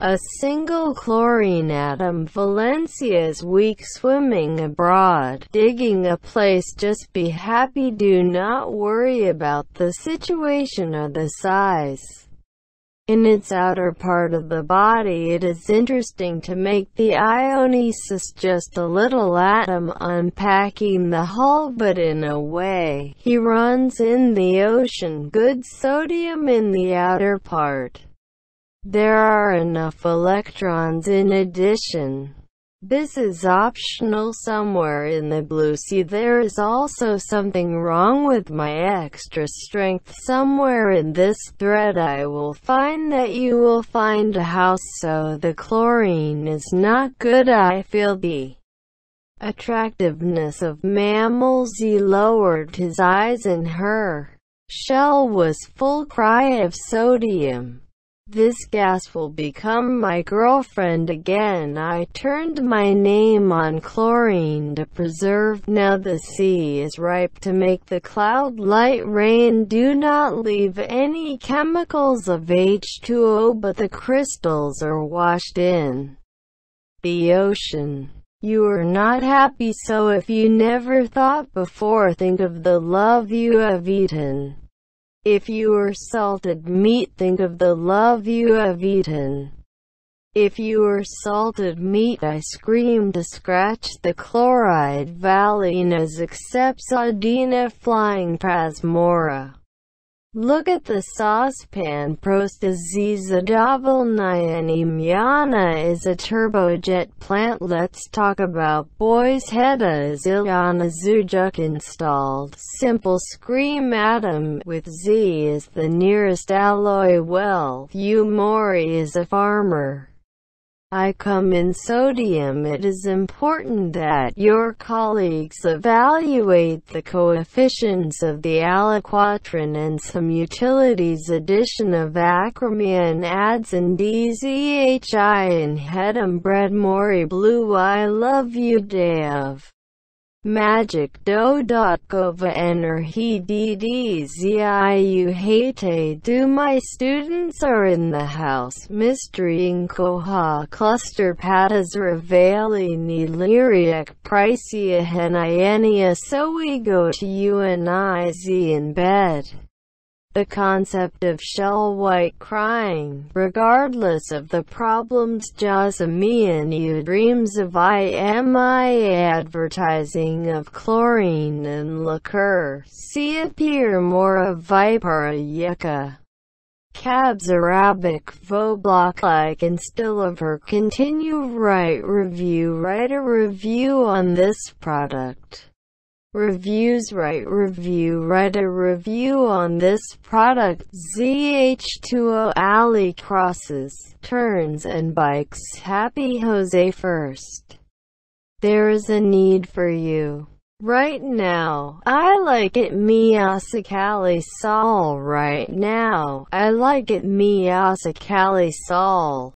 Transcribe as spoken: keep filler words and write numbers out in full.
A single chlorine atom. Valencia's week. Swimming abroad, digging a place. Just be happy. Do not worry about the situation or the size. In its outer part of the body, it is interesting to make the Ionesis just a little atom, unpacking the hull, but in a way, he runs in the ocean. Good sodium in the outer part. There are enough electrons in addition. This is optional. Somewhere in the blue sea there is also something wrong with my extra strength. Somewhere in this thread I will find that you will find a house. So the chlorine is not good. I feel the attractiveness of mammals. He lowered his eyes and her shell was full. Cry of sodium. This gas will become my girlfriend again. I turned my name on chlorine to preserve. Now the sea is ripe to make the cloud light rain. Do not leave any chemicals of H two O, but the crystals are washed in the ocean. You are not happy, so if you never thought before, think of the love you have eaten. If you are salted meat, think of the love you have eaten. If you are salted meat, I scream to scratch the chloride. Valinas accepts Audina flying Prasmora. Look at the saucepan. Prostaziza Dovelnyana is a turbojet plant. Let's talk about boys. Heda is Ilyana Zujuk installed. Simple scream atom with Z is the nearest alloy well. Umori is a farmer. I come in sodium. It is important that your colleagues evaluate the coefficients of the alloquatrin and some utilities. Addition of acromia and adds in D Z H I and Hedum bread. Mori blue. I love you. Day of magic. Dodotkova enerhi D D Z I U hate. Do my students are in the house. Mystery Inkoha cluster patas Ravali ni lyriac Pricea Heniania. So we go to you and I Z in bed. The concept of shell white crying, regardless of the problems. Jasmine, you dreams of I M I A advertising of chlorine and liqueur. See appear more of Vipera Yucca. Cabs Arabic Voblock like and still of her continue. Write review. Write a review on this product. Reviews. Write review. Write a review on this product. Z H two O alley crosses, turns and bikes. Happy Jose first. There is a need for you. Right now. I like it. Miyasakali Sol. Right now. I like it. Miyasakali Sol.